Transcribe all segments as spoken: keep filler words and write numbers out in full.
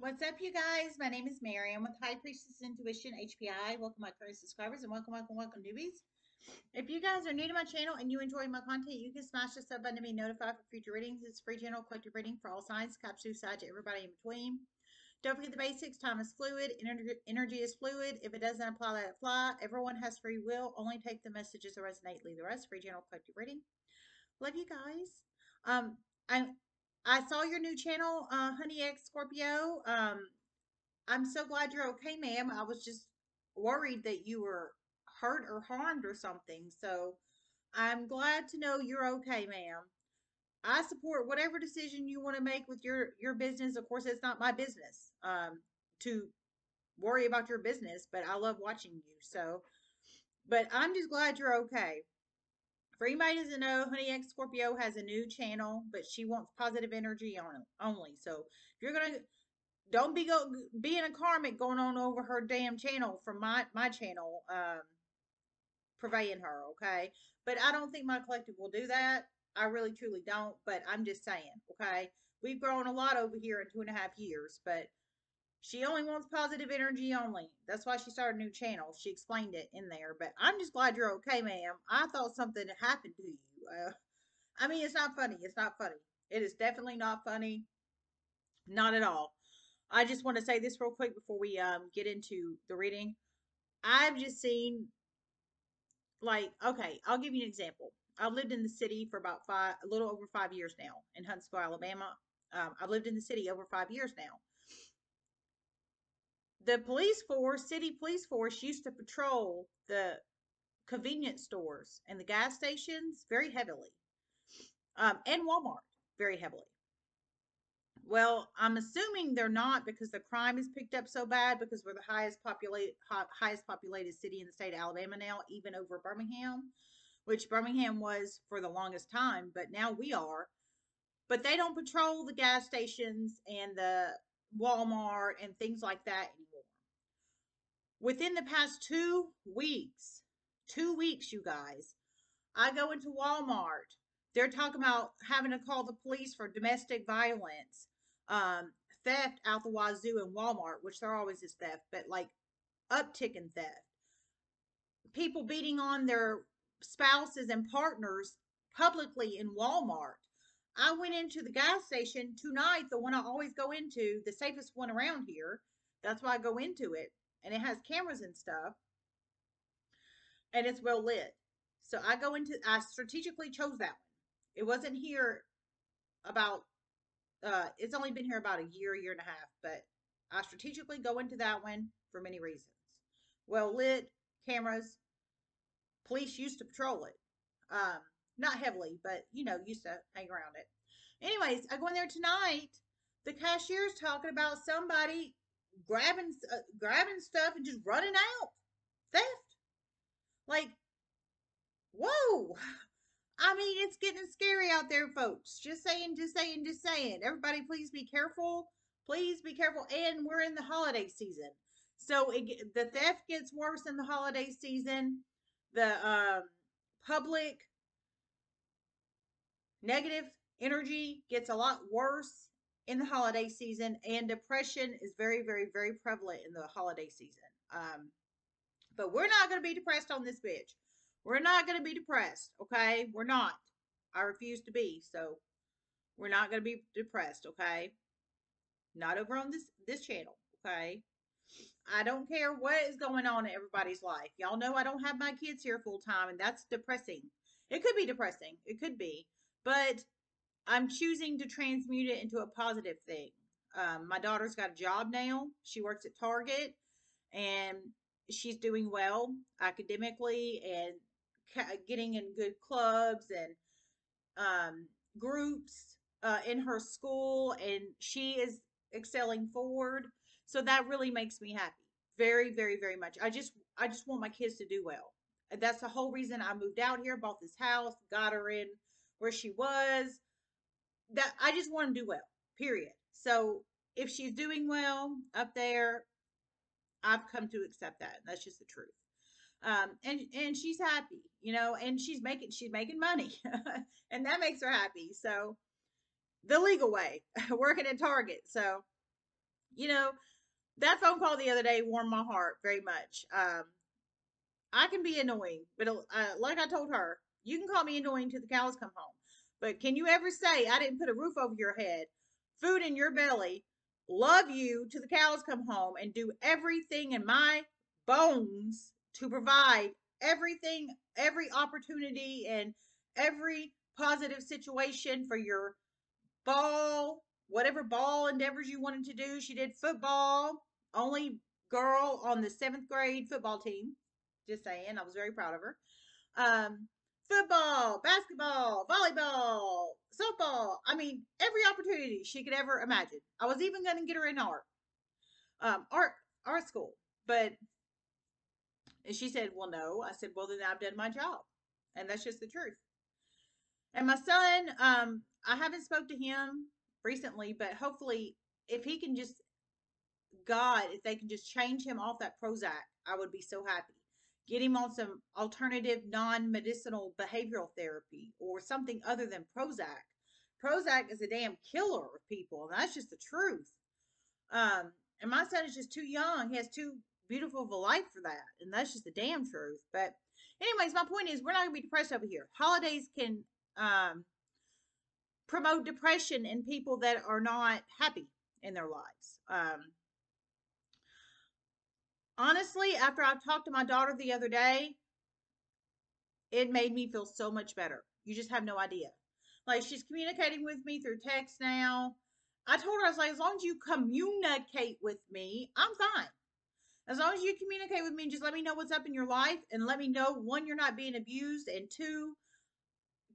What's up, you guys? My name is Mary. I'm with High Priestess Intuition, H P I. Welcome, my current subscribers, and welcome, welcome, welcome, newbies. If you guys are new to my channel and you enjoy my content, you can smash the sub button to be notified for future readings. It's a free general collective reading for all signs, Cap, Suicide, to everybody in between. Don't forget the basics. Time is fluid. Ener energy is fluid. If it doesn't apply, let it fly. Everyone has free will. Only take the messages that resonate. Leave the rest. Free general collective reading. Love you guys. Um, I I saw your new channel, uh, Honey X Scorpio. Um, I'm so glad you're okay, ma'am. I was just worried that you were hurt or harmed or something. So I'm glad to know you're okay, ma'am. I support whatever decision you want to make with your, your business. Of course, it's not my business um, to worry about your business, but I love watching you. So, but I'm just glad you're okay. For anybody who doesn't know, Honey X Scorpio has a new channel, but she wants positive energy on only. So if you're gonna, don't be go being a karmic going on over her damn channel from my my channel, um, purveying her, okay? But I don't think my collective will do that. I really truly don't. But I'm just saying, okay? We've grown a lot over here in two and a half years, but she only wants positive energy only. That's why she started a new channel. She explained it in there. But I'm just glad you're okay, ma'am. I thought something happened to you. Uh, I mean, it's not funny. It's not funny. It is definitely not funny. Not at all. I just want to say this real quick before we um, get into the reading. I've just seen, like, okay, I'll give you an example. I've lived in the city for about five, a little over five years now in Huntsville, Alabama. Um, I've lived in the city over five years now. The police force, city police force, used to patrol the convenience stores and the gas stations very heavily. Um, and Walmart very heavily. Well, I'm assuming they're not because the crime is picked up so bad because we're the highest populated, highest populated city in the state of Alabama now, even over Birmingham, which Birmingham was for the longest time, but now we are. But they don't patrol the gas stations and the Walmart and things like that anymore. Within the past two weeks, two weeks, you guys, I go into Walmart. They're talking about having to call the police for domestic violence, um, theft out the wazoo in Walmart, which there always is theft, but like uptick in theft. People beating on their spouses and partners publicly in Walmart. I went into the gas station tonight, the one I always go into, the safest one around here. That's why I go into it. And it has cameras and stuff. And it's well lit. So I go into, I strategically chose that one. It wasn't here about, uh, it's only been here about a year, year and a half. But I strategically go into that one for many reasons. Well lit, cameras. Police used to patrol it. Um. Not heavily, but, you know, used to hang around it. Anyways, I go in there tonight. The cashier's talking about somebody grabbing uh, grabbing stuff and just running out. Theft. Like, whoa. I mean, it's getting scary out there, folks. Just saying, just saying, just saying. Everybody, please be careful. Please be careful. And we're in the holiday season. So, it, the theft gets worse in the holiday season. The um, public... negative energy gets a lot worse in the holiday season, and depression is very, very, very prevalent in the holiday season. Um, but we're not going to be depressed on this bitch. We're not going to be depressed, okay? We're not. I refuse to be, so we're not going to be depressed, okay? Not over on this, this channel, okay? I don't care what is going on in everybody's life. Y'all know I don't have my kids here full time, and that's depressing. It could be depressing. It could be. But I'm choosing to transmute it into a positive thing. Um, my daughter's got a job now. She works at Target, and she's doing well academically and ca getting in good clubs and um, groups uh, in her school, and she is excelling forward. So that really makes me happy. Very, very, very much. I just, I just want my kids to do well. That's the whole reason I moved out here, bought this house, got her in where she was, that I just want them to do well, period. So if she's doing well up there, I've come to accept that. That's just the truth. Um, and, and she's happy, you know, and she's making, she's making money and that makes her happy. So the legal way, working at Target. So you know, that phone call the other day warmed my heart very much. Um, I can be annoying, but uh, like I told her, you can call me annoying till the cows come home. But can you ever say, I didn't put a roof over your head, food in your belly, love you till the cows come home, and do everything in my bones to provide everything, every opportunity and every positive situation for your ball, whatever ball endeavors you wanted to do. She did football, only girl on the seventh grade football team. Just saying, I was very proud of her. Um, football, basketball, volleyball, softball. I mean, every opportunity she could ever imagine. I was even going to get her in art, um, art, art school. But and she said, well, no. I said, well, then I've done my job. And that's just the truth. And my son, um, I haven't spoke to him recently, but hopefully if he can just, God, if they can just change him off that Prozac, I would be so happy. Get him on some alternative non-medicinal behavioral therapy or something other than Prozac. Prozac is a damn killer of people. And that's just the truth. Um, and my son is just too young. He has too beautiful of a life for that. And that's just the damn truth. But anyways, my point is we're not going to be depressed over here. Holidays can um, promote depression in people that are not happy in their lives. Um, Honestly, after I talked to my daughter the other day, it made me feel so much better. You just have no idea. Like, she's communicating with me through text now. I told her, I was like, as long as you communicate with me, I'm fine. As long as you communicate with me and just let me know what's up in your life and let me know, one, you're not being abused, and two,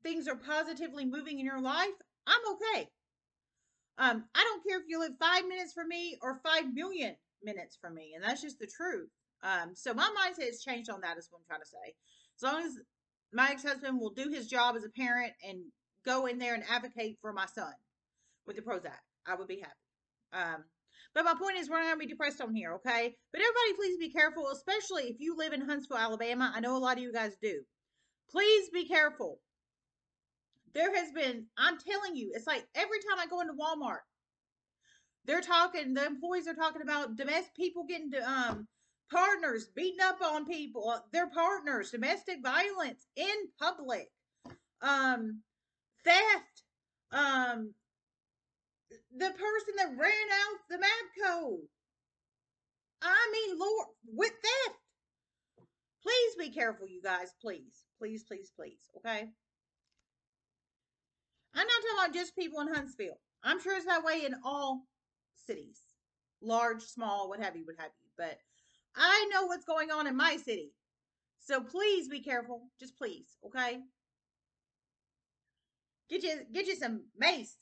things are positively moving in your life, I'm okay. Um, I don't care if you live five minutes from me or five million minutes from me, and that's just the truth. Um, so my mindset has changed on that, is what I'm trying to say. As long as my ex-husband will do his job as a parent and go in there and advocate for my son with the Prozac, I would be happy. Um, but my point is we're not going to be depressed on here, okay? But everybody, please be careful, especially if you live in Huntsville, Alabama. I know a lot of you guys do. Please be careful. There has been, I'm telling you, it's like every time I go into Walmart, they're talking, the employees are talking about domestic people getting, um, partners beating up on people, their partners, domestic violence in public, um, theft, um, the person that ran out the MAPCO. I mean, Lord, with theft. Please be careful, you guys. Please, please, please, please. Okay. I'm not talking about just people in Huntsville. I'm sure it's that way in all cities, large, small, what have you, what have you. But I know what's going on in my city. So please be careful. Just please, okay? Get you get you some mace.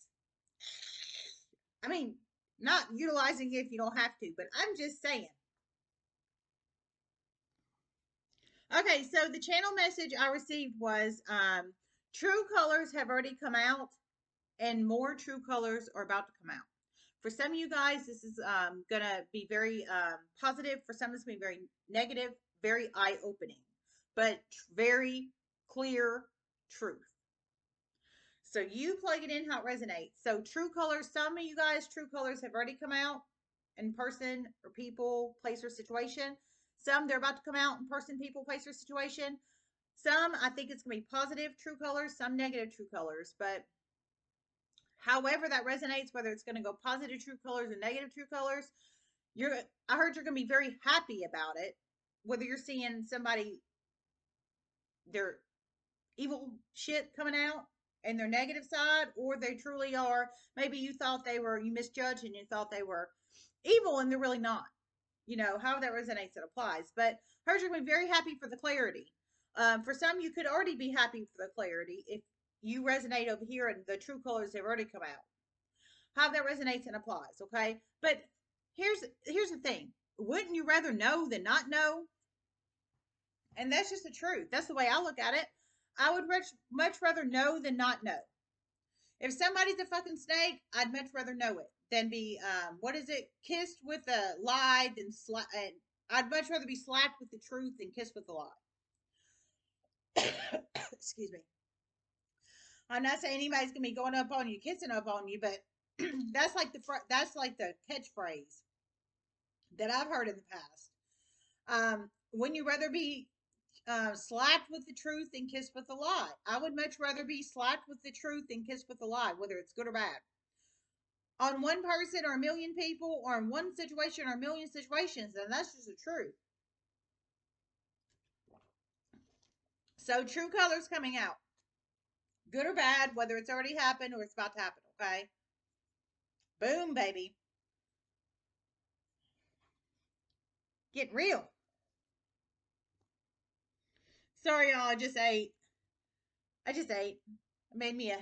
I mean, not utilizing it if you don't have to, but I'm just saying. Okay, so the channel message I received was um, true colors have already come out and more true colors are about to come out. For some of you guys, this is um, going to be very um, positive. For some, it's going to be very negative, very eye-opening, but very clear truth. So you plug it in how it resonates. So true colors, some of you guys, true colors have already come out in person or people, place, or situation. Some, they're about to come out in person, people, place, or situation. Some, I think it's going to be positive true colors, some negative true colors, but however that resonates, whether it's going to go positive true colors or negative true colors, you're, I heard you're going to be very happy about it. Whether you're seeing somebody, their evil shit coming out and their negative side, or they truly are, maybe you thought they were, you misjudged and you thought they were evil and they're really not. You know, however that resonates, it applies. But I heard you're going to be very happy for the clarity. Um, for some, you could already be happy for the clarity if you resonate over here and the true colors have already come out. How that resonates and applies, okay? But here's here's the thing. Wouldn't you rather know than not know? And that's just the truth. That's the way I look at it. I would much, much rather know than not know. If somebody's a fucking snake, I'd much rather know it than be, um, what is it? Kissed with a lie than slapped. I'd much rather be slapped with the truth than kissed with a lie. Excuse me. I'm not saying anybody's gonna be going up on you, kissing up on you, but that's like the that's like the catchphrase. that I've heard in the past. Um, wouldn't you rather be uh, slapped with the truth than kissed with a lie? I would much rather be slapped with the truth than kissed with a lie, whether it's good or bad. On one person or a million people, or in one situation or a million situations, and that's just the truth. So true colors coming out, good or bad, whether it's already happened or it's about to happen, okay? Boom, baby. Get real. Sorry, y'all, I just ate. I just ate. I made me a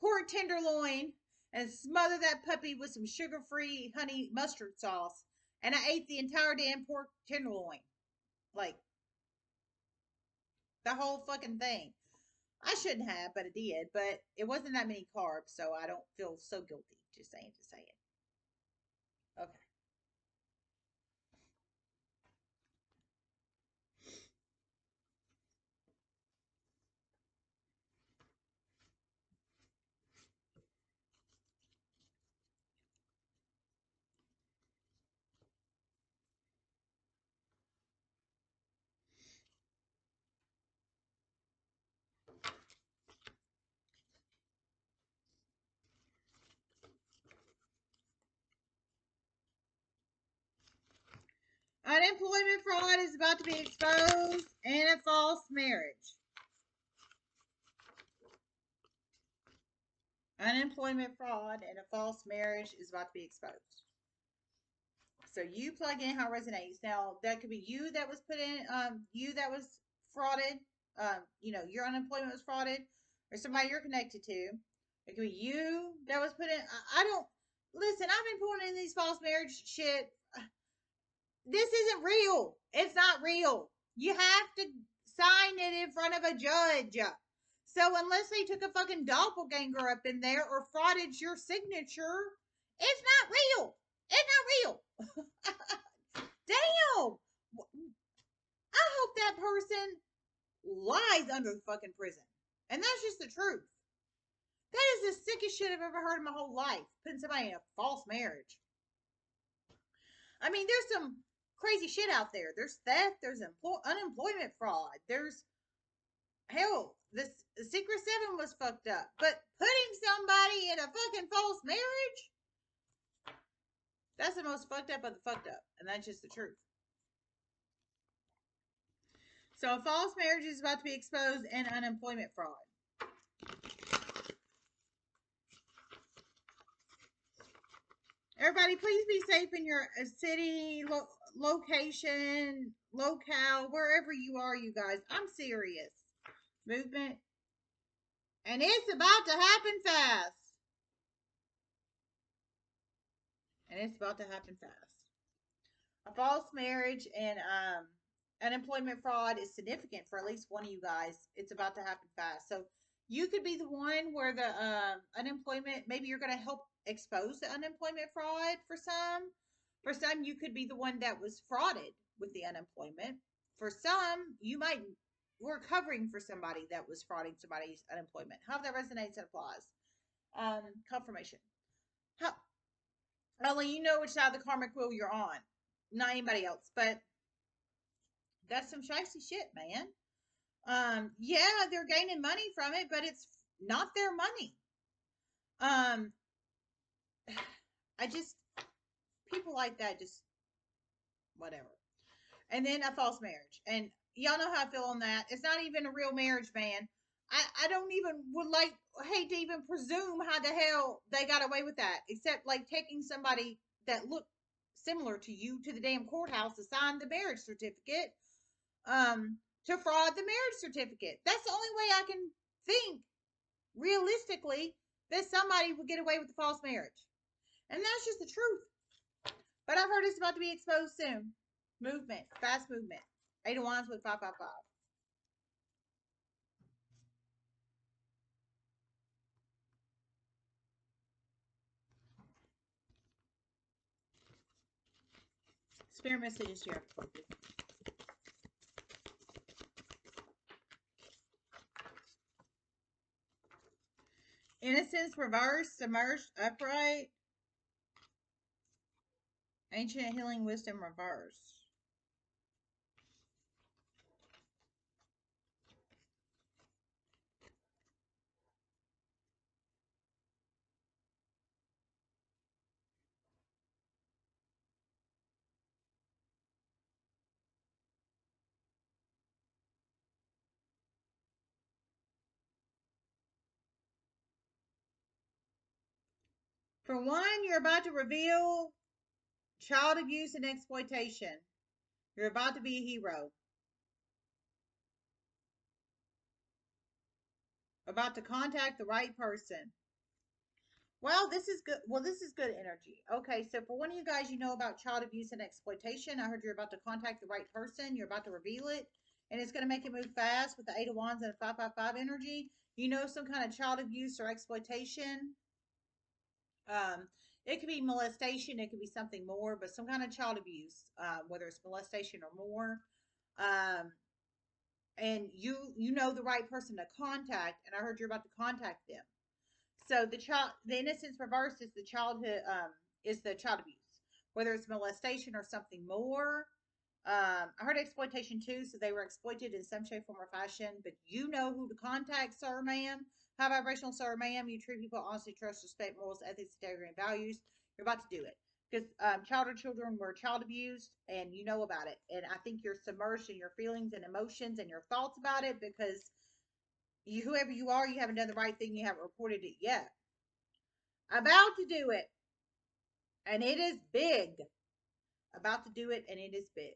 pork tenderloin and smothered that puppy with some sugar-free honey mustard sauce. And I ate the entire damn pork tenderloin. Like, the whole fucking thing. I shouldn't have, but I did. But it wasn't that many carbs, so I don't feel so guilty. Just saying, just saying. Okay. Unemployment fraud is about to be exposed, and a false marriage. Unemployment fraud and a false marriage is about to be exposed. So you plug in how it resonates. Now, that could be you that was put in, um, you that was frauded, um, you know, your unemployment was frauded, or somebody you're connected to. It could be you that was put in. I, I don't, listen, I've been pulling in these false marriage shit. This isn't real. It's not real. You have to sign it in front of a judge. So unless they took a fucking doppelganger up in there or frauded your signature, it's not real. It's not real. Damn. I hope that person lies under the fucking prison. And that's just the truth. That is the sickest shit I've ever heard in my whole life. Putting somebody in a false marriage. I mean, there's some crazy shit out there. There's theft, there's empl- unemployment fraud, there's, hell, this Secret Seven was fucked up. But putting somebody in a fucking false marriage, that's the most fucked up of the fucked up. And that's just the truth. So a false marriage is about to be exposed, and unemployment fraud. Everybody, please be safe in your city, lo location, locale, wherever you are, you guys. I'm serious. Movement. And it's about to happen fast. And it's about to happen fast. A false marriage and um, unemployment fraud is significant for at least one of you guys. It's about to happen fast. So you could be the one where the um, unemployment, maybe you're going to help expose the unemployment fraud for some. For some, you could be the one that was frauded with the unemployment. For some, you might, we're covering for somebody that was frauding somebody's unemployment. How that resonates and applies. Um, confirmation. How, only you know which side of the karmic wheel you're on. Not anybody else, but that's some shifty shit, man. Um, yeah, they're gaining money from it, but it's not their money. Um, I just, people like that, just whatever. And then a false marriage. And y'all know how I feel on that. It's not even a real marriage, man. I, I don't even would like, hate to even presume how the hell they got away with that. Except like taking somebody that looked similar to you to the damn courthouse to sign the marriage certificate, um, to fraud the marriage certificate. That's the only way I can think realistically that somebody would get away with a false marriage. And that's just the truth. But I've heard it's about to be exposed soon. Movement. Fast movement. Eight of Wands with five five five. Spirit messages here. Innocence reversed, submerged, upright. Ancient Healing Wisdom Reverse. For one, you're about to reveal child abuse and exploitation. You're about to be a hero. About to contact the right person. Well, this is good. Well, this is good energy. Okay, so for one of you guys, you know about child abuse and exploitation. I heard you're about to contact the right person. You're about to reveal it. And it's going to make it move fast with the Eight of Wands and the five five five energy. You know some kind of child abuse or exploitation. Um, it could be molestation, it could be something more, but some kind of child abuse, uh, whether it's molestation or more. Um, and you, you know the right person to contact, and I heard you're about to contact them. So the child, the innocence reversed is the childhood, um, is the child abuse, whether it's molestation or something more. Um, I heard exploitation too, so they were exploited in some shape, form, or fashion, but you know who to contact, sir, ma'am. High vibrational, sir, ma'am. You treat people honestly, trust, respect, morals, ethics, integrity, and values. You're about to do it because um, child or children were child abused, and you know about it. And I think you're submerged in your feelings and emotions and your thoughts about it because you, whoever you are, you haven't done the right thing. You haven't reported it yet. About to do it, and it is big. About to do it, and it is big.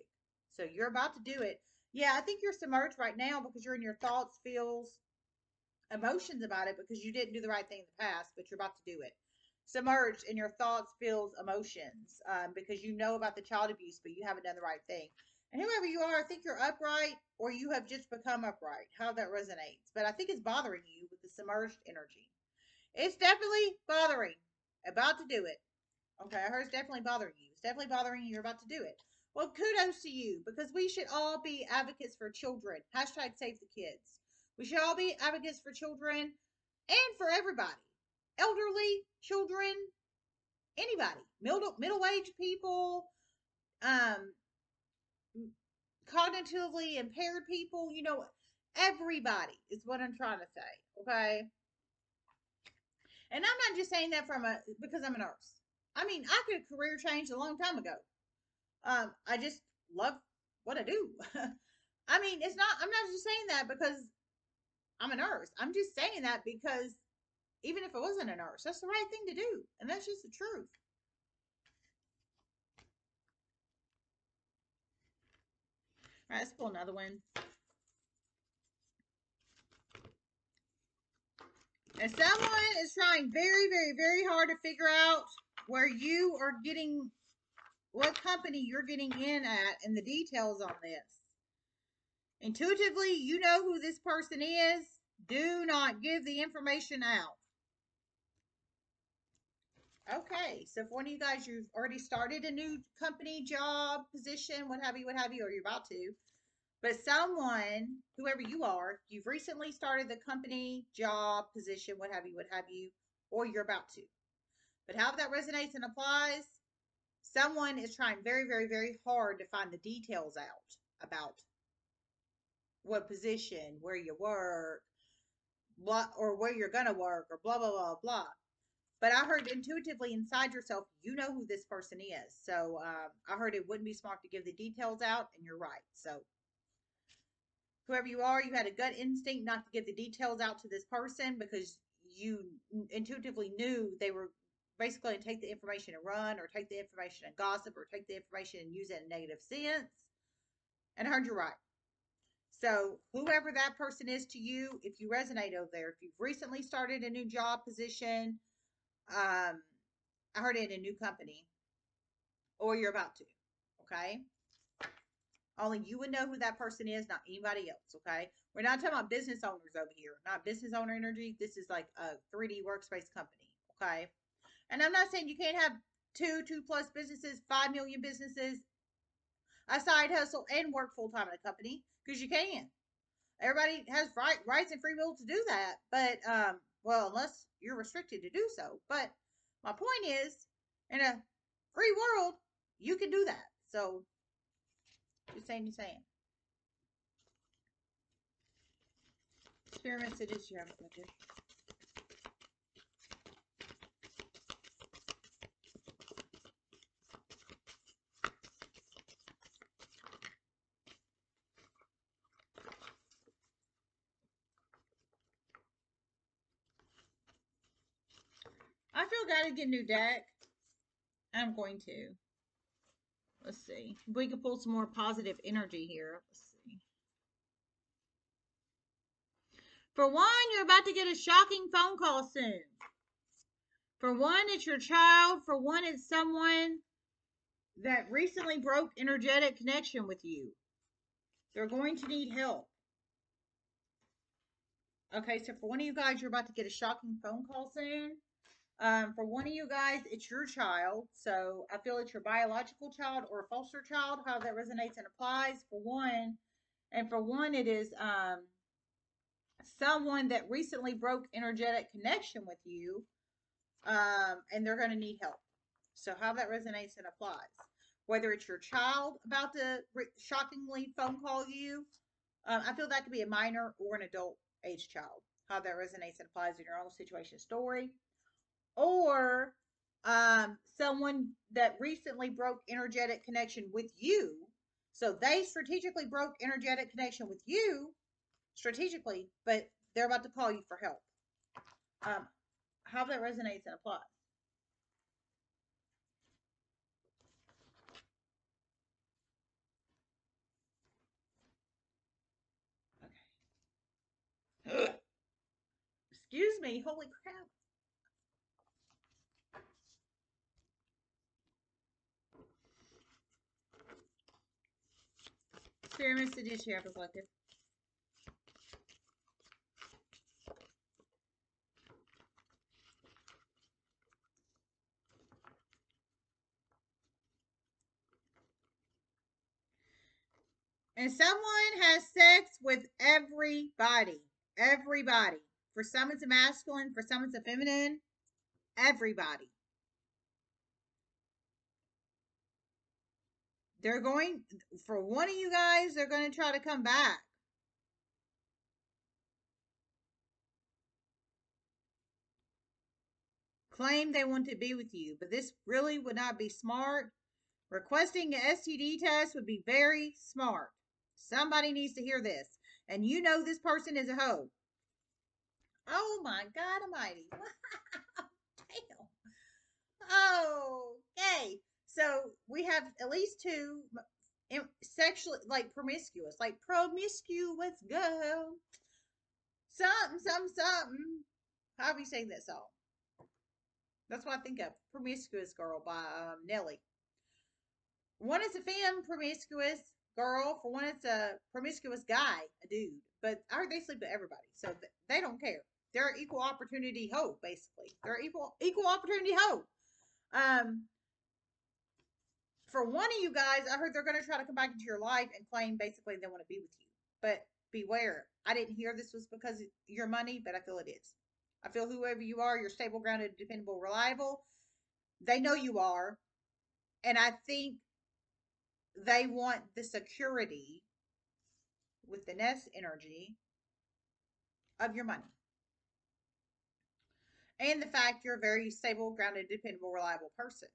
So you're about to do it. Yeah, I think you're submerged right now because you're in your thoughts, feels, emotions about it because you didn't do the right thing in the past, but you're about to do it. Submerged in your thoughts, feels, emotions, um, because you know about the child abuse, but you haven't done the right thing. And whoever you are, I think you're upright or you have just become upright, how that resonates. But I think it's bothering you with the submerged energy. It's definitely bothering. About to do it. Okay, I heard it's definitely bothering you. It's definitely bothering you. You're about to do it. Well, kudos to you because we should all be advocates for children. Hashtag save the kids. We should all be advocates for children and for everybody. Elderly, children, anybody. Middle, middle-aged people, um, cognitively impaired people. You know, everybody is what I'm trying to say, okay? And I'm not just saying that from a because I'm a nurse. I mean, I could have career changed a long time ago. Um, I just love what I do. I mean, it's not, I'm not just saying that because I'm a nurse. I'm just saying that because even if I wasn't a nurse, that's the right thing to do. And that's just the truth. All right, let's pull another one. And someone is trying very, very, very hard to figure out where you are getting, what company you're getting in at and the details on this. Intuitively, you know who this person is. Do not give the information out. Okay, so for one of you guys, you've already started a new company, job, position, what have you, what have you, or you're about to. But someone, whoever you are, you've recently started the company, job, position, what have you, what have you, or you're about to. But how that resonates and applies, someone is trying very, very, very hard to find the details out about what position, where you work, blah, or where you're going to work, or blah, blah, blah, blah. But I heard intuitively inside yourself, you know who this person is. So um, I heard it wouldn't be smart to give the details out, and you're right. So whoever you are, you had a gut instinct not to give the details out to this person because you intuitively knew they were basically take the information and run, or take the information and gossip, or take the information and use it in a negative sense. And I heard you're right. So whoever that person is to you, if you resonate over there, if you've recently started a new job position, um, I heard it in a new company, or you're about to, okay? Only you would know who that person is, not anybody else, okay? We're not talking about business owners over here, not business owner energy. This is like a three D workspace company, okay? And I'm not saying you can't have two, two plus businesses, five million businesses, a side hustle, and work full-time at a company. Because you can. Everybody has right, rights and free will to do that. But, um, well, unless you're restricted to do so. But my point is, in a free world, you can do that. So you're saying, you're saying. Experiments it is your budget. I feel gotta get a new deck. I'm going to. Let's see. We can pull some more positive energy here. Let's see. For one, you're about to get a shocking phone call soon. For one, it's your child. For one, it's someone that recently broke energetic connection with you. They're going to need help. Okay, so for one of you guys, you're about to get a shocking phone call soon. Um, for one of you guys, it's your child. So I feel it's your biological child or a foster child, how that resonates and applies for one. And for one, it is um, someone that recently broke energetic connection with you, um, and they're going to need help. So how that resonates and applies. Whether it's your child about to shockingly phone call you, um, I feel that could be a minor or an adult age child. How that resonates and applies in your own situation story. Or um, someone that recently broke energetic connection with you. So they strategically broke energetic connection with you, strategically, but they're about to call you for help. Um, how that resonates and applies. Okay. Excuse me. Holy crap. Experiments to do share collective. And someone has sex with everybody. Everybody. For some it's a masculine, for some it's a feminine. Everybody. They're going, for one of you guys, they're going to try to come back. Claim they want to be with you, but this really would not be smart. Requesting an S T D test would be very smart. Somebody needs to hear this. And you know this person is a hoe. Oh my God almighty. Damn. Oh, okay. So we have at least two sexually, like promiscuous, like promiscuous go. Something, something, something. How do you sing that song? That's what I think of. Promiscuous Girl by um, Nelly. One is a femme promiscuous girl. For one, it's a promiscuous guy, a dude. But I heard they sleep with everybody. So th they don't care. They're equal opportunity hoe, basically. They're equal, equal opportunity hoe. Um... For one of you guys, I heard they're going to try to come back into your life and claim basically they want to be with you. But beware. I didn't hear this was because of your money, but I feel it is. I feel whoever you are, you're stable, grounded, dependable, reliable. They know you are. And I think they want the security with the nest energy of your money. And the fact you're a very stable, grounded, dependable, reliable person.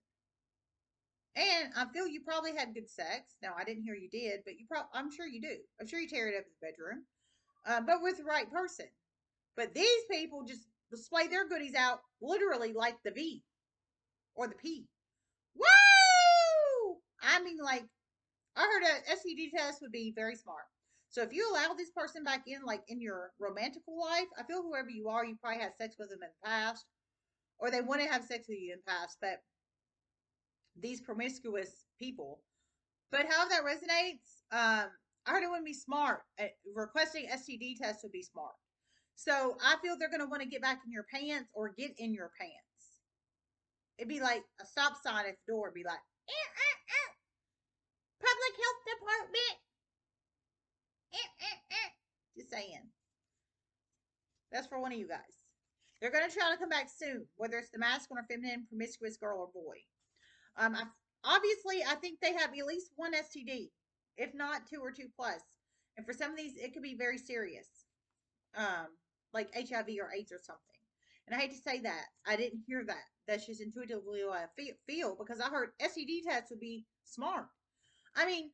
And I feel you probably had good sex. Now, I didn't hear you did, but you probably, I'm sure you do. I'm sure you tear it up in the bedroom, uh, but with the right person. But these people just display their goodies out literally like the V or the P. Woo! I mean, like, I heard a S T D test would be very smart. So if you allow this person back in, like in your romantic life, I feel whoever you are, you probably had sex with them in the past, or they want to have sex with you in the past, but these promiscuous people. But how that resonates, um, I heard it wouldn't be smart. Uh, requesting S T D tests would be smart. So I feel they're going to want to get back in your pants or get in your pants. It'd be like a stop sign at the door. It'd be like, eh, eh, eh. Public Health Department. Eh, eh, eh. Just saying. That's for one of you guys. They're going to try to come back soon, whether it's the masculine or feminine, promiscuous girl or boy. Um, I, Obviously, I think they have at least one S T D, if not two or two plus. And for some of these, it could be very serious, um, like H I V or AIDS or something. And I hate to say that. I didn't hear that. That's just intuitively what I feel, because I heard S T D tests would be smart. I mean,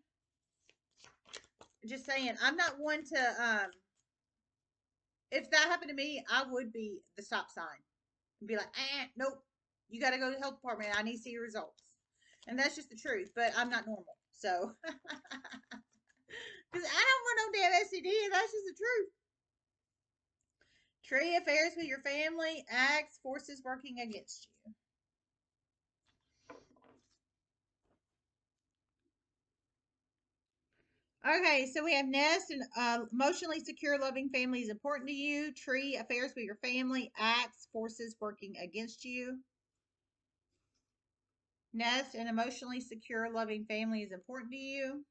just saying, I'm not one to, um, if that happened to me, I would be the stop sign. And be like, eh, nope, you got to go to the health department. I need to see your results. And that's just the truth, but I'm not normal. So, because I don't want no damn S T D, and that's just the truth. Tree affairs with your family, acts, forces working against you. Okay, so we have nest and uh, emotionally secure, loving family is important to you. Tree affairs with your family, acts, forces working against you. Nest and emotionally secure, loving family is important to you.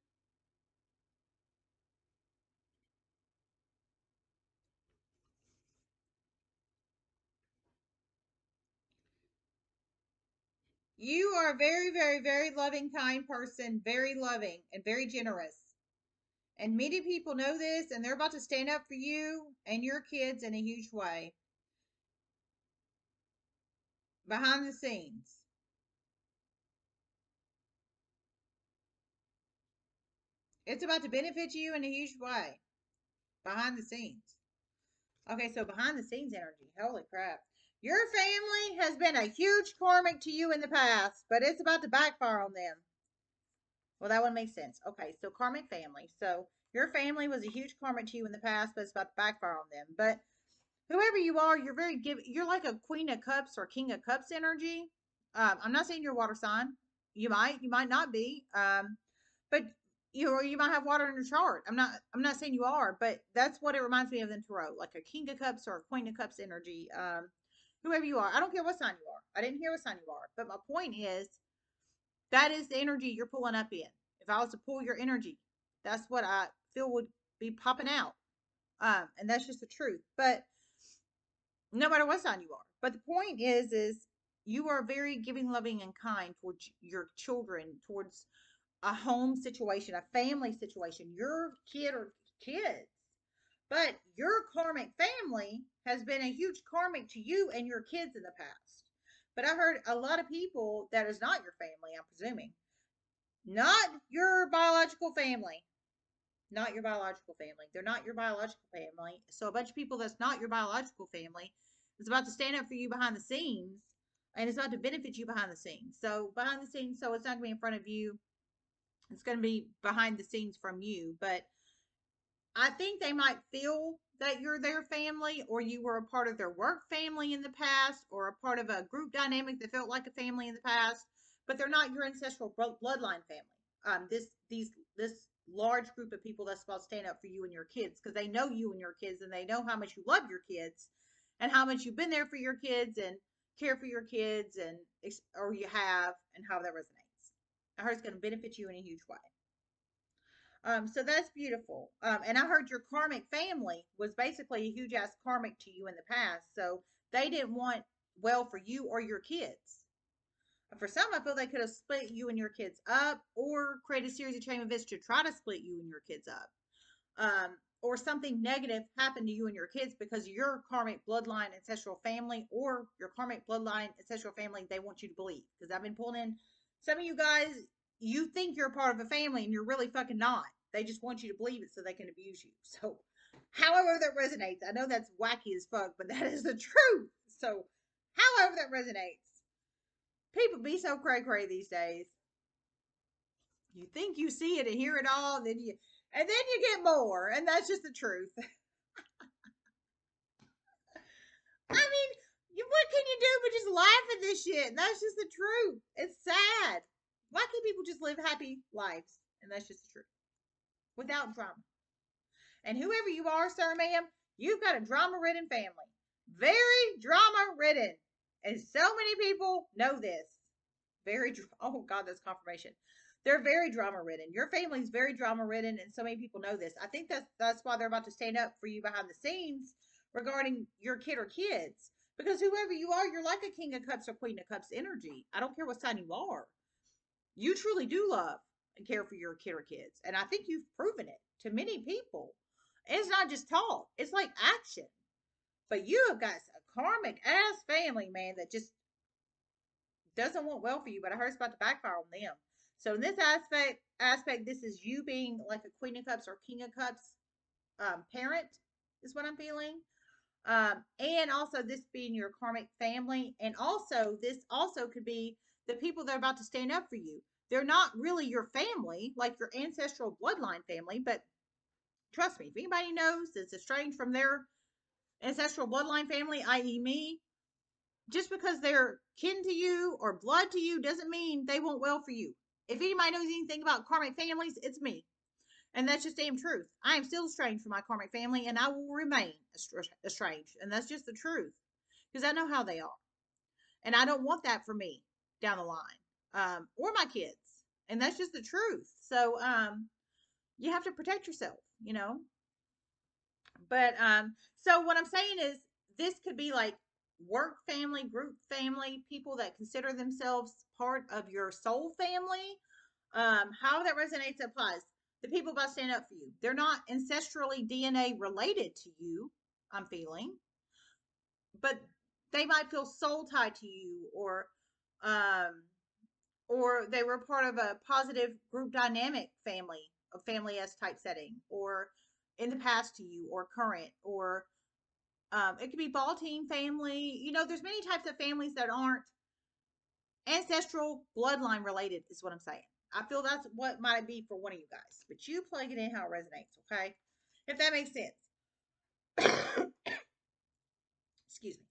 You are a very, very, very loving, kind person, very loving and very generous. And many people know this, and they're about to stand up for you and your kids in a huge way. Behind the scenes. It's about to benefit you in a huge way. Behind the scenes. Okay, so behind the scenes energy. Holy crap. Your family has been a huge karmic to you in the past, but it's about to backfire on them. Well, that one makes sense. Okay, so karmic family. So your family was a huge karmic to you in the past, but it's about to backfire on them. But whoever you are, you're very give. You're like a Queen of Cups or King of Cups energy. Um, I'm not saying you're a water sign. You might, you might not be. Um, but you or you might have water in your chart. I'm not. I'm not saying you are, but that's what it reminds me of in tarot, like a King of Cups or a Queen of Cups energy. Um, Whoever you are, I don't care what sign you are. I didn't hear what sign you are. But my point is, that is the energy you're pulling up in. If I was to pull your energy, that's what I feel would be popping out. Um, and that's just the truth. But no matter what sign you are. But the point is, is you are very giving, loving, and kind towards your children, towards a home situation, a family situation, your kid or kids. But your karmic family has been a huge karmic to you and your kids in the past. But I heard a lot of people that is not your family, I'm presuming. Not your biological family. Not your biological family. They're not your biological family. So a bunch of people that's not your biological family is about to stand up for you behind the scenes. And it's about to benefit you behind the scenes. So behind the scenes, so it's not going to be in front of you. It's going to be behind the scenes from you. But I think they might feel that you're their family, or you were a part of their work family in the past, or a part of a group dynamic that felt like a family in the past, but they're not your ancestral bloodline family. Um, this, these, this large group of people that's supposed to stand up for you and your kids, because they know you and your kids, and they know how much you love your kids, and how much you've been there for your kids, and care for your kids, and or you have, and how that resonates. I heard it's going to benefit you in a huge way. Um, so that's beautiful. Um, and I heard your karmic family was basically a huge ass karmic to you in the past. So they didn't want well for you or your kids. For some, I feel they could have split you and your kids up, or create a series of chain events to try to split you and your kids up. Um, or something negative happened to you and your kids because your karmic bloodline ancestral family, or your karmic bloodline ancestral family, they want you to believe. Because I've been pulling in some of you guys. You think you're a part of a family, and you're really fucking not. They just want you to believe it so they can abuse you. So, however that resonates. I know that's wacky as fuck, but that is the truth. So, however that resonates. People be so cray-cray these days. You think you see it and hear it all, then you, and then you get more. And that's just the truth. I mean, you, what can you do but just laugh at this shit? And that's just the truth. It's sad. Why can't people just live happy lives? And that's just the truth. Without drama. And whoever you are, sir, ma'am, you've got a drama-ridden family. Very drama-ridden. And so many people know this. Very, oh God, that's confirmation. They're very drama-ridden. Your family's very drama-ridden, and so many people know this. I think that's, that's why they're about to stand up for you behind the scenes regarding your kid or kids. Because whoever you are, you're like a King of Cups or Queen of Cups energy. I don't care what sign you are. you truly do love and care for your kid or kids. And I think you've proven it to many people. It's not just talk. It's like action. But you have got a karmic ass family, man, that just doesn't want well for you. But I heard it's about to backfire on them. So in this aspect, aspect, this is you being like a Queen of Cups or King of Cups um, parent is what I'm feeling. Um, and also this being your karmic family. And also this also could be the people that are about to stand up for you. They're not really your family, like your ancestral bloodline family. But trust me, if anybody knows that's estranged from their ancestral bloodline family, that is me, just because they're kin to you or blood to you doesn't mean they want well for you. If anybody knows anything about karmic families, it's me. And that's just damn truth. I am still estranged from my karmic family, and I will remain estranged. And that's just the truth. Because I know how they are. And I don't want that for me down the line. Um, or my kids. And that's just the truth. So, um, you have to protect yourself, you know. But, um, so what I'm saying is, this could be like work family, group family, people that consider themselves part of your soul family. Um, how that resonates applies. The people about to stand up for you. They're not ancestrally D N A related to you, I'm feeling. But they might feel soul tied to you, or um, or they were part of a positive group dynamic family, a family-esque type setting, or in the past to you, or current, or um, it could be ball team family. You know, there's many types of families that aren't ancestral bloodline related is what I'm saying. I feel that's what might be for one of you guys. But you plug it in how it resonates, okay? If that makes sense. Excuse me.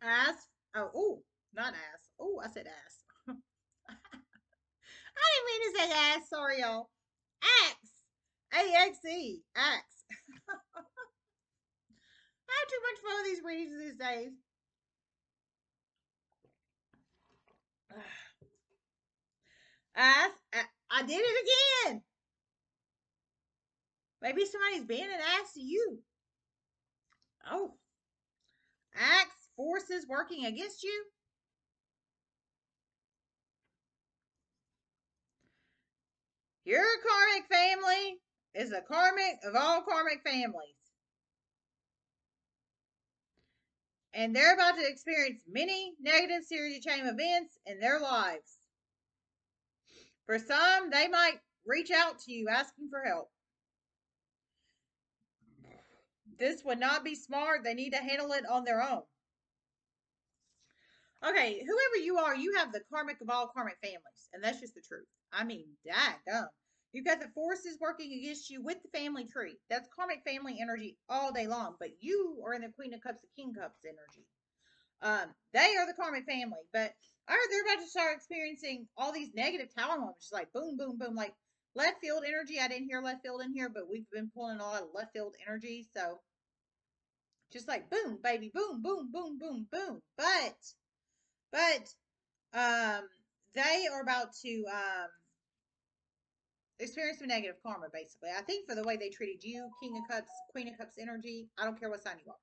Ass. Oh, ooh, not ass. Oh, I said ass. I didn't mean to say ass. Sorry, y'all. Axe. A X E. Axe. I have too much fun with these readings these days. I, I, I did it again. Maybe somebody's being an ass to you. Oh. Axe, forces working against you. Your karmic family is the karmic of all karmic families. And they're about to experience many negative series of chain events in their lives. For some, they might reach out to you asking for help. This would not be smart. They need to handle it on their own. Okay, whoever you are, you have the karmic of all karmic families. And that's just the truth. I mean, dadgum. You've got the forces working against you with the family tree. That's karmic family energy all day long. But you are in the Queen of Cups, the King Cups energy. Um, they are the karmic family. But I heard they're about to start experiencing all these negative tower moments. Just like boom, boom, boom. Like left field energy. I didn't hear left field in here, but we've been pulling a lot of left field energy. So just like boom, baby, boom, boom, boom, boom, boom. But, but, um, they are about to, um, experience some negative karma, basically. I think for the way they treated you, King of Cups, Queen of Cups energy, I don't care what sign you are.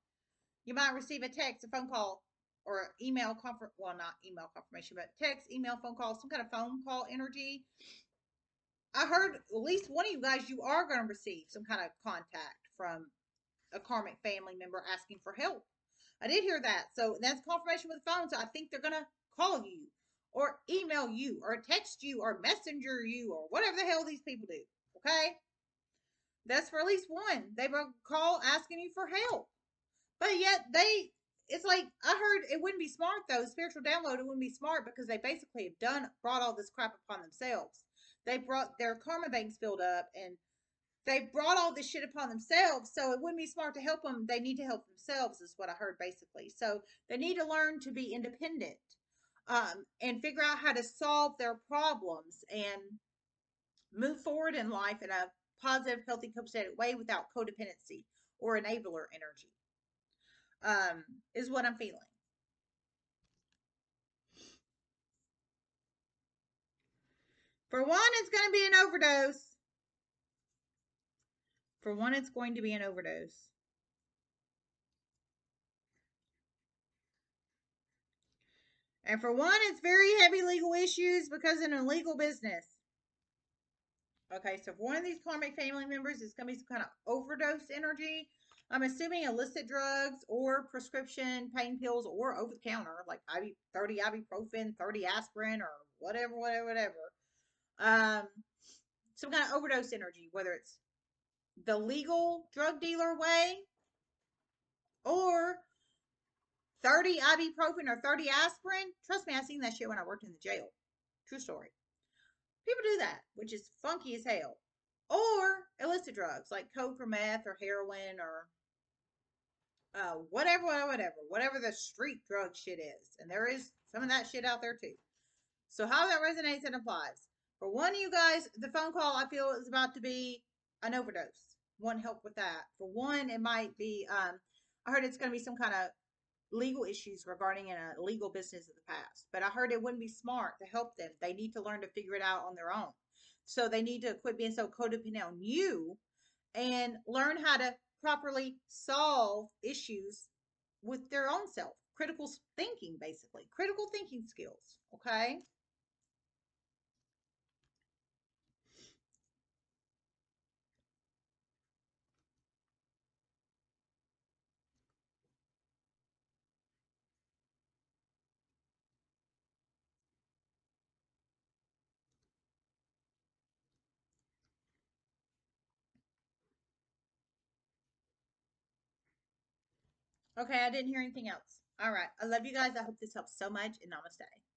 You might receive a text, a phone call, or email, confer well, not email confirmation, but text, email, phone call, some kind of phone call energy. I heard at least one of you guys, you are going to receive some kind of contact from a karmic family member asking for help. I did hear that. So that's confirmation with the phone. So I think they're going to call you, or email you, or text you, or messenger you, or whatever the hell these people do, okay? That's for at least one. They will call asking you for help. But yet, they, it's like, I heard it wouldn't be smart, though. Spiritual download, it wouldn't be smart because they basically have done, brought all this crap upon themselves. They brought their karma banks filled up, and they brought all this shit upon themselves, so it wouldn't be smart to help them. They need to help themselves is what I heard, basically. So, they need to learn to be independent. Um, and figure out how to solve their problems and move forward in life in a positive, healthy, copacetic way without codependency or enabler energy, um, is what I'm feeling. For one, it's going to be an overdose. For one, it's going to be an overdose. And for one, it's very heavy legal issues because it's an illegal business. Okay, so if one of these karmic family members is going to be some kind of overdose energy, I'm assuming illicit drugs or prescription pain pills or over-the-counter, like I V, thirty ibuprofen, thirty aspirin, or whatever, whatever, whatever. Um, some kind of overdose energy, whether it's the legal drug dealer way or thirty ibuprofen or thirty aspirin. Trust me, I seen that shit when I worked in the jail. True story. People do that, which is funky as hell. Or illicit drugs like coke or meth or heroin or uh, whatever, whatever, whatever the street drug shit is. And there is some of that shit out there too. So how that resonates and applies. For one of you guys, the phone call I feel is about to be an overdose. One, help with that. For one, it might be, um, I heard it's going to be some kind of legal issues regarding an illegal business of the past. But I heard it wouldn't be smart to help them. They need to learn to figure it out on their own. So they need to quit being so codependent on you and learn how to properly solve issues with their own self. Critical thinking, basically. Critical thinking skills, okay? Okay, I didn't hear anything else. All right. I love you guys. I hope this helps so much, and namaste.